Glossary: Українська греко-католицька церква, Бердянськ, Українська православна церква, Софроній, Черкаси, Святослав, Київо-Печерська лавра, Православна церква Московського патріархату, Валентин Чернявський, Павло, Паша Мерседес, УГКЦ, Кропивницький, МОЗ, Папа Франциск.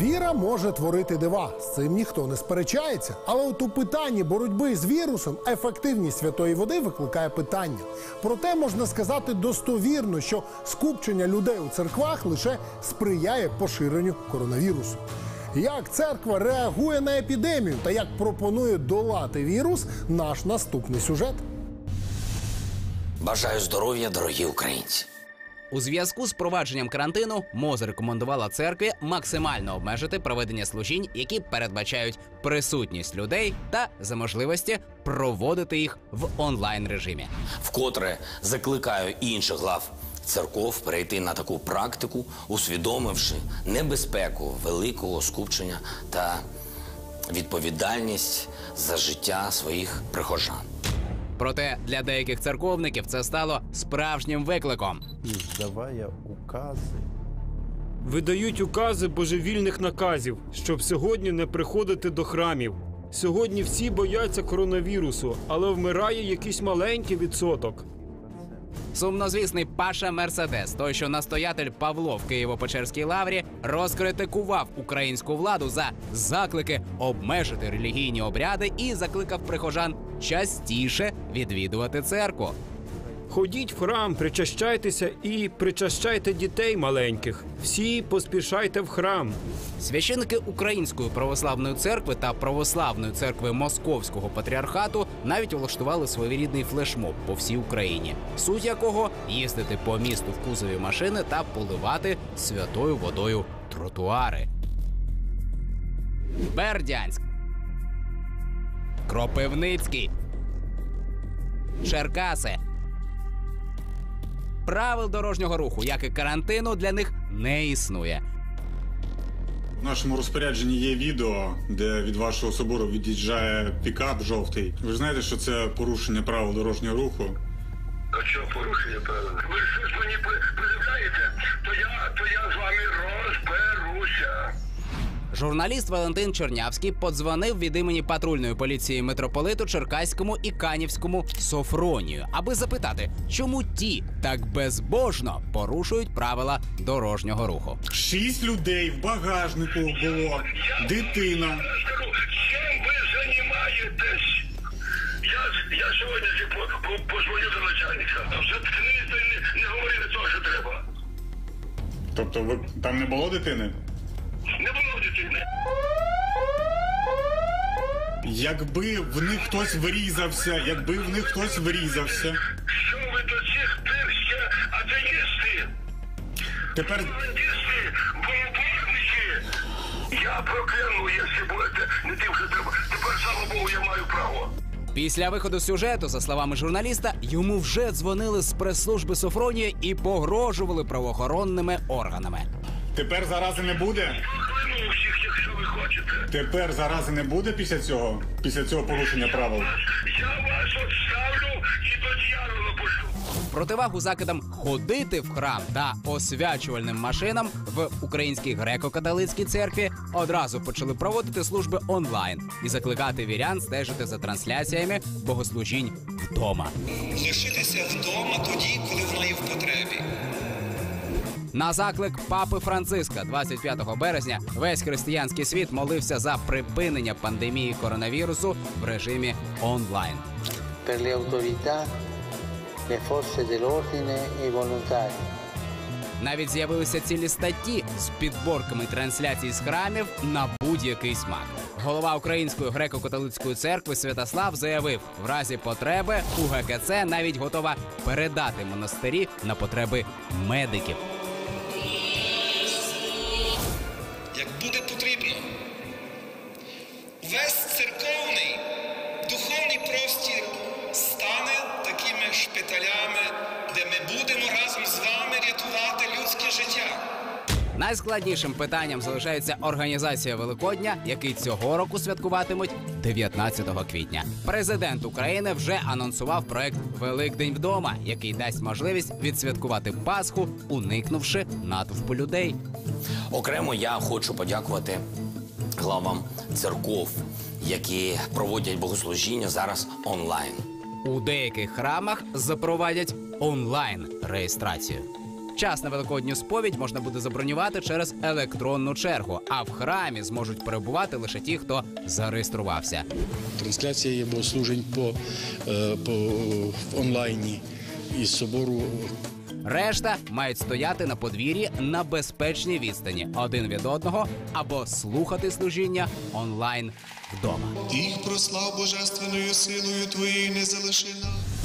Віра може творити дива, з цим ніхто не сперечається. Але от у питанні боротьби з вірусом ефективність святої води викликає питання. Проте можна сказати достовірно, що скупчення людей у церквах лише сприяє поширенню коронавірусу. Як церква реагує на епідемію та як пропонує долати вірус – наш наступний сюжет. Бажаю здоров'я, дорогі українці! У зв'язку з провадженням карантину МОЗ рекомендувала церкві максимально обмежити проведення служінь, які передбачають присутність людей та, за можливості, проводити їх в онлайн-режимі. Вкотре закликаю інших глав церков перейти на таку практику, усвідомивши небезпеку великого скупчення та відповідальність за життя своїх прихожан. Проте для деяких церковників це стало справжнім викликом. Видавая укази. Видають укази божевільних наказів, щоб сьогодні не приходити до храмів. Сьогодні всі бояться коронавірусу, але вмирає якийсь маленький відсоток. Сумнозвісний Паша Мерседес, той, що настоятель Павло в Києво-Печерській лаврі, розкритикував українську владу за заклики обмежити релігійні обряди і закликав прихожан частіше відвідувати церкву. Ходіть в храм, причащайтеся і причащайте дітей маленьких. Всі поспішайте в храм. Священики Української православної церкви та Православної церкви Московського патріархату навіть влаштували своєрідний флешмоб по всій Україні, суть якого – їздити по місту в кузові машини та поливати святою водою тротуари. Бердянськ, Кропивницький, Черкаси. Правил дорожнього руху, як і карантину, для них не існує. В нашому розпорядженні є відео, де від вашого собору від'їжджає пікап жовтий. Ви ж знаєте, що це порушення правил дорожнього руху? А чого порушення правил? Ви ж мені призивляєте, то я з вами розберуся. Журналіст Валентин Чернявський подзвонив від імені патрульної поліції митрополиту Черкаському і Канівському Софронію, аби запитати, чому ті так безбожно порушують правила дорожнього руху. 6 людей в багажнику було, дитина. Чим ви займаєтесь? Я сьогодні позвоню до начальника. Заткнись, не говори того, що треба. Тобто там не було дитини? Не було дитини. Якби в них хтось врізався, Що ви до цих пір ще атеїсти? Тепер... Бандисти, бомбарники! Я прокляну, якщо будете не тим, що треба. Тепер, слава Богу, я маю право. Після виходу сюжету, за словами журналіста, йому вже дзвонили з прес-служби Софронії і погрожували правоохоронними органами. Тепер зарази не буде? Поклину всіх, якщо ви хочете. Тепер зарази не буде після цього порушення правил? Я вас відставлю і до дьявола пошлю. Противагу закидам ходити в храм та освячувальним машинам в Українській греко-католицькій церкві одразу почали проводити служби онлайн і закликати вірян стежити за трансляціями богослужінь вдома. Лишитися вдома тоді, коли вона є в потребі. На заклик Папи Франциска 25 березня весь християнський світ молився за припинення пандемії коронавірусу в режимі онлайн. Per le autorità, le forze dell'ordine e i volontari. Навіть з'явилися цілі статті з підборками трансляцій з храмів на будь-який смак. Голова Української греко-католицької церкви Святослав заявив, в разі потреби УГКЦ навіть готова передати монастирі на потреби медиків. Як буде потрібно, весь церковний, духовний простір стане такими шпиталями, де ми будемо разом з вами рятувати людське життя. Найскладнішим питанням залишається організація Великодня, який цього року святкуватимуть 19 квітня. Президент України вже анонсував проект «Великдень вдома», який дасть можливість відсвяткувати Пасху, уникнувши натовпу людей. Окремо я хочу подякувати главам церков, які проводять богослужіння зараз онлайн. У деяких храмах запровадять онлайн-реєстрацію. Час на великодню сповідь можна буде забронювати через електронну чергу, а в храмі зможуть перебувати лише ті, хто зареєструвався. Трансляція є богослужень в онлайні із собору. Решта мають стояти на подвір'ї на безпечній відстані один від одного або слухати служіння онлайн вдома. Ти прослав божественною силою твоєю не залиши нас.